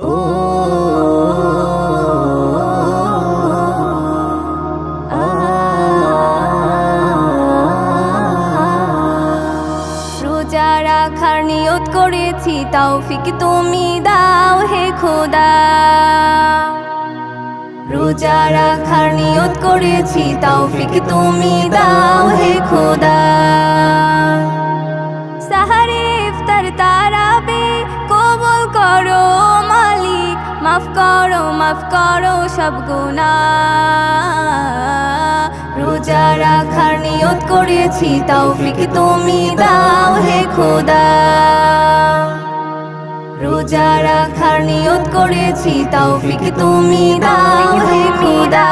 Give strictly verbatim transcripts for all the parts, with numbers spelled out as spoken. রাখার নিয়ত করেছি, তৌফিক তুমি দাও হে খোদা। রোজা রাখার নিয়ত করেছি, তৌফিক তুমি দাও হে খোদা। সাহারে ইফতার তারাবে কবুল করো মালিক, মাফ করো মাফ করো সব গুনাহ। রোজা রাখার নিয়ত করেছি, তৌফিক তুমি দাও হে খোদা। রোজা রাখার নিয়ত করেছি, তৌফিক তুমি দাও হে খোদা।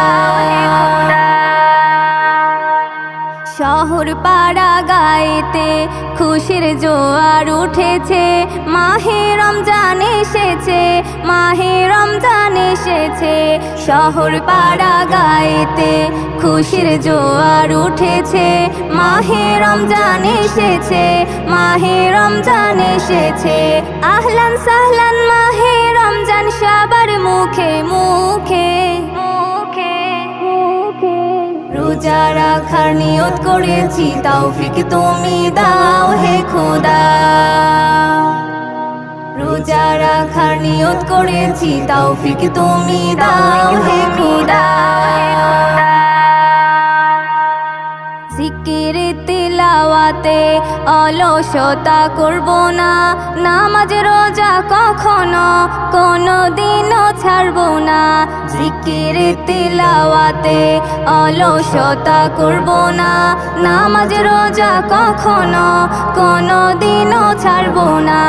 শহর পাড়া গায়েতে খুশির জোয়ার উঠেছে, মাহে রমজান এসেছে, মাহে রমজান এসেছে। শহর পাড়া গায়েতে খুশির জোয়ার উঠেছে, মাহে রমজান এসেছে, মাহে রমজান এসেছে। আহলান সাহলান মাহে রমজান সবার মুখে মুখে। রোজা রাখার নিয়ত করেছি, তৌফিক তুমি দাও হে খোদা। রোজা রাখার নিয়ত করেছি, তৌফিক তুমি দাও হে খোদা। জিকির তিলাওয়াতে অলসতা করব না, নামাজ রোজা কখনো কোনো দিনও ছাড়ব না। জিকির তিলাওয়াতে অলসতা করব না, নামাজ রোজা কখনো কোনো দিনও ছাড়ব না।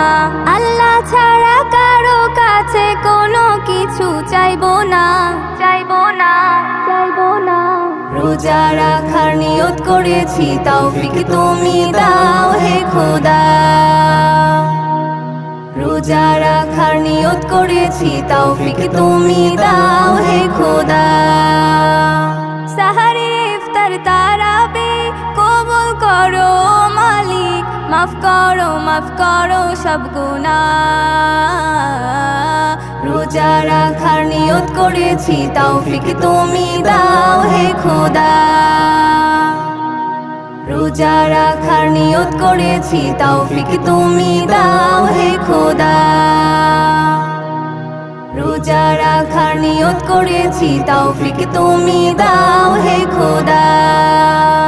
আল্লাহ ছাড়া কারো কাছে কোনো কিছু চাইব না, চাইব না, চাইব না। রোজা রাখার নিয়ত করেছি, তৌফিক তুমি দাও হে খোদা। রোজা রাখার নিয়ত করেছি, তৌফিক তুমি দাও হে খোদা। সাহারে ইফতার তারাবে কবুল করো মালিক, মাফ করো মাফ করো সব গুনাহ। রোজা রাখার নিয়ত করেছি, তৌফিক তুমি দাও হে খোদা। রোজা রাখার নিয়ত করেছি, তৌফিক তুমি দাও হে খোদা। রোজা রাখার নিয়ত করেছি, তৌফিক তুমি দাও হে খোদা।